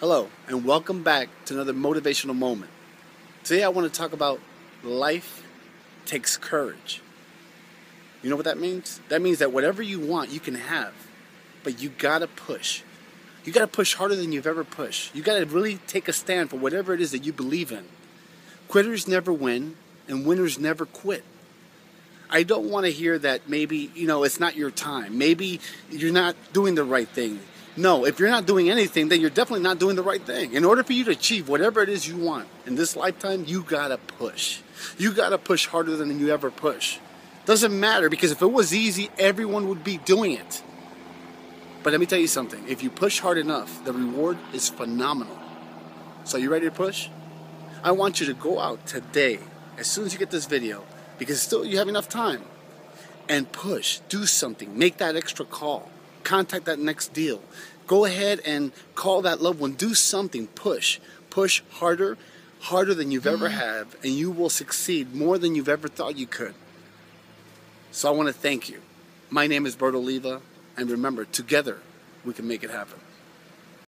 Hello, and welcome back to another motivational moment. Today I want to talk about life takes courage. You know what that means? That means that whatever you want, you can have. But you gotta push. You gotta push harder than you've ever pushed. You gotta really take a stand for whatever it is that you believe in. Quitters never win, and winners never quit. I don't want to hear that maybe, it's not your time. Maybe you're not doing the right thing. No, if you're not doing anything, then you're definitely not doing the right thing. In order for you to achieve whatever it is you want in this lifetime, you gotta push. You gotta push harder than you ever push. Doesn't matter, because if it was easy, everyone would be doing it. But let me tell you something. If you push hard enough, the reward is phenomenal. So you ready to push? I want you to go out today, as soon as you get this video, because still you have enough time, and push. Do something. Make that extra call. Contact that next deal. Go ahead and call that loved one. Do something. Push. Push harder, harder than you've ever have, and you will succeed more than you've ever thought you could. So I want to thank you. My name is Bert Oliva, and remember, together we can make it happen.